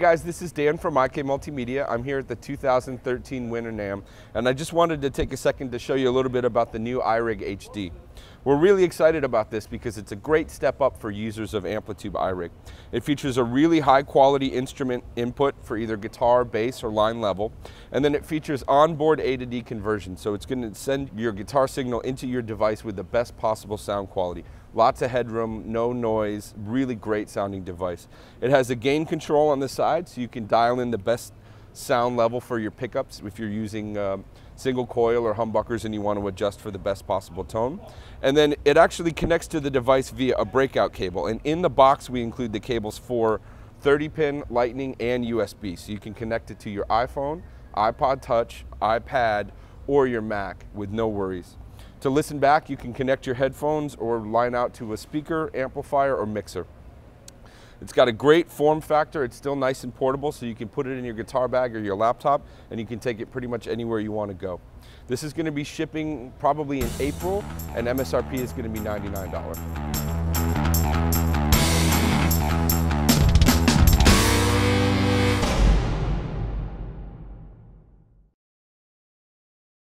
guys, this is Dan from IK Multimedia. I'm here at the 2013 Winter NAMM, and I just wanted to take a second to show you a little bit about the new iRig HD. We're really excited about this because it's a great step up for users of AmpliTube iRig. It features a really high quality instrument input for either guitar, bass, or line level, and then it features onboard A to D conversion, so it's going to send your guitar signal into your device with the best possible sound quality. Lots of headroom, no noise, really great sounding device. It has a gain control on the side, so you can dial in the best sound level for your pickups if you're using single coil or humbuckers and you want to adjust for the best possible tone. And then it actually connects to the device via a breakout cable, and in the box we include the cables for 30-pin, Lightning, and USB, so you can connect it to your iPhone, iPod Touch, iPad, or your Mac with no worries. To listen back, you can connect your headphones or line out to a speaker, amplifier, or mixer. It's got a great form factor. It's still nice and portable, so you can put it in your guitar bag or your laptop, and you can take it pretty much anywhere you want to go. This is going to be shipping probably in April, and MSRP is going to be $99.